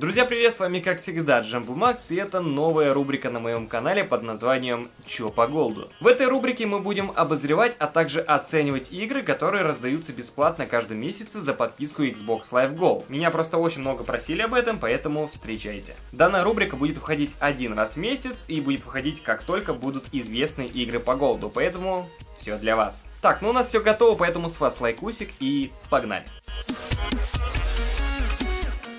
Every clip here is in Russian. Друзья, привет, с вами как всегда Джамбо Макс, и это новая рубрика на моем канале под названием «Чё по голду?». В этой рубрике мы будем обозревать, а также оценивать игры, которые раздаются бесплатно каждый месяц за подписку Xbox Live Gold. Меня просто очень много просили об этом, поэтому встречайте. Данная рубрика будет выходить один раз в месяц и будет выходить, как только будут известны игры по голду, поэтому все для вас. Так, ну у нас все готово, поэтому с вас лайкусик и погнали.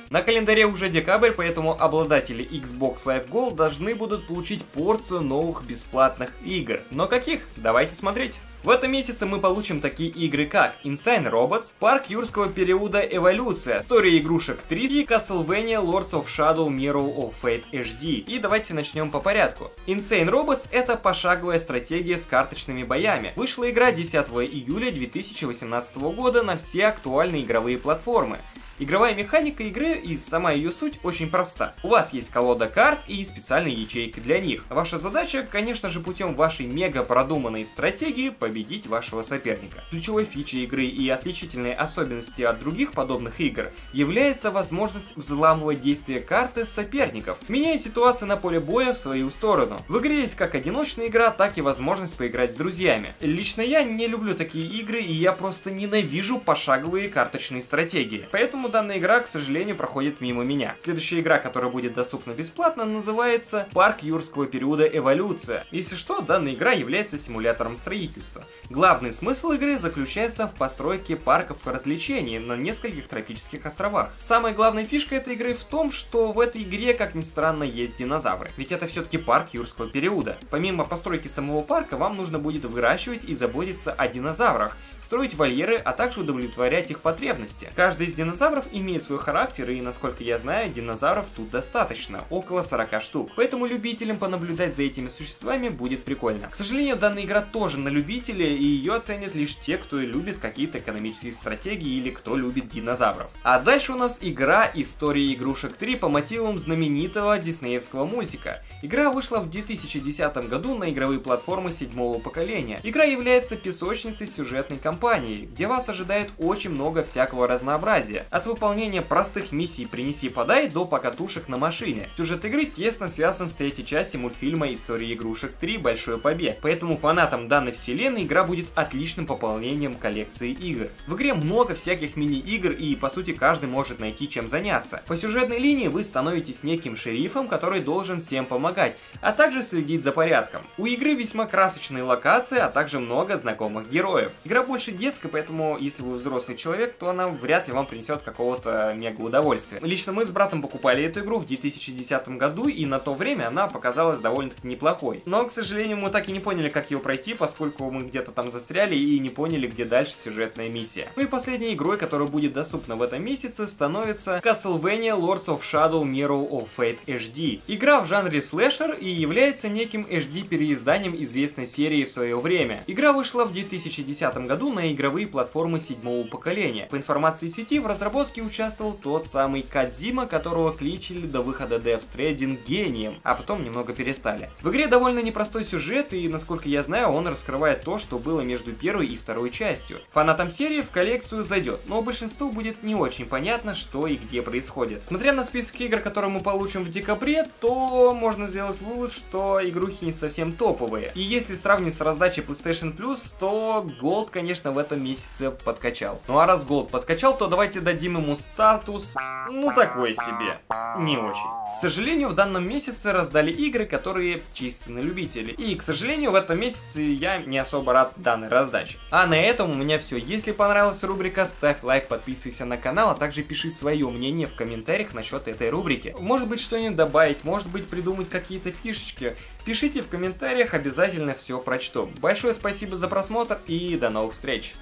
На календаре уже декабрь, поэтому обладатели Xbox Live Gold должны будут получить порцию новых бесплатных игр. Но каких? Давайте смотреть. В этом месяце мы получим такие игры, как Insane Robots, Парк Юрского периода Эволюция, История игрушек 3 и Castlevania Lords of Shadow Mirror of Fate HD. И давайте начнем по порядку. Insane Robots — это пошаговая стратегия с карточными боями. Вышла игра 10 июля 2018 года на все актуальные игровые платформы. Игровая механика игры и сама ее суть очень проста. У вас есть колода карт и специальные ячейки для них. Ваша задача, конечно же, путем вашей мега продуманной стратегии победить вашего соперника. Ключевой фичей игры и отличительной особенностью от других подобных игр является возможность взламывать действия карты соперников, меняя ситуацию на поле боя в свою сторону. В игре есть как одиночная игра, так и возможность поиграть с друзьями. Лично я не люблю такие игры, и я просто ненавижу пошаговые карточные стратегии. Поэтому данная игра, к сожалению, проходит мимо меня. Следующая игра, которая будет доступна бесплатно, называется «Парк Юрского периода Эволюция». Если что, данная игра является симулятором строительства. Главный смысл игры заключается в постройке парков развлечений на нескольких тропических островах. Самая главная фишка этой игры в том, что в этой игре, как ни странно, есть динозавры. Ведь это все-таки парк Юрского периода. Помимо постройки самого парка, вам нужно будет выращивать и заботиться о динозаврах, строить вольеры, а также удовлетворять их потребности. Каждый из динозавров имеет свой характер, и, насколько я знаю, динозавров тут достаточно, около 40 штук. Поэтому любителям понаблюдать за этими существами будет прикольно. К сожалению, данная игра тоже на любителя, и ее оценят лишь те, кто любит какие-то экономические стратегии или кто любит динозавров. А дальше у нас игра «История игрушек 3» по мотивам знаменитого диснеевского мультика. Игра вышла в 2010 году на игровые платформы 7-го поколения. Игра является песочницей сюжетной кампании, где вас ожидает очень много всякого разнообразия. От выполнение простых миссий «Принеси-подай» до покатушек на машине. Сюжет игры тесно связан с третьей частью мультфильма «История игрушек 3. Большой побег», поэтому фанатам данной вселенной игра будет отличным пополнением коллекции игр. В игре много всяких мини-игр, и по сути каждый может найти чем заняться. По сюжетной линии вы становитесь неким шерифом, который должен всем помогать, а также следить за порядком. У игры весьма красочные локации, а также много знакомых героев. Игра больше детская, поэтому если вы взрослый человек, то она вряд ли вам принесет какого-то мега удовольствия. Лично мы с братом покупали эту игру в 2010 году, и на то время она показалась довольно-таки неплохой. Но, к сожалению, мы так и не поняли, как ее пройти, поскольку мы где-то там застряли и не поняли, где дальше сюжетная миссия. Ну и последней игрой, которая будет доступна в этом месяце, становится Castlevania Lords of Shadow Mirror of Fate HD. Игра в жанре слэшер и является неким HD-переизданием известной серии в свое время. Игра вышла в 2010 году на игровые платформы 7-го поколения. По информации сети, в разработке участвовал тот самый Кадзима, которого кличили до выхода Death Stranding гением, а потом немного перестали. В игре довольно непростой сюжет, и, насколько я знаю, он раскрывает то, что было между первой и второй частью. Фанатам серии в коллекцию зайдет, но большинству будет не очень понятно, что и где происходит. Смотря на список игр, которые мы получим в декабре, то можно сделать вывод, что игрухи не совсем топовые. И если сравнить с раздачей PlayStation Plus, то Gold, конечно, в этом месяце подкачал. Ну а раз Gold подкачал, то давайте дадим ему статус, ну такой себе, не очень. К сожалению, в данном месяце раздали игры, которые чисто на любителей. И, к сожалению, в этом месяце я не особо рад данной раздаче. А на этом у меня все. Если понравилась рубрика, ставь лайк, подписывайся на канал, а также пиши свое мнение в комментариях насчет этой рубрики. Может быть, что-нибудь добавить, может быть, придумать какие-то фишечки. Пишите в комментариях, обязательно все прочту. Большое спасибо за просмотр и до новых встреч!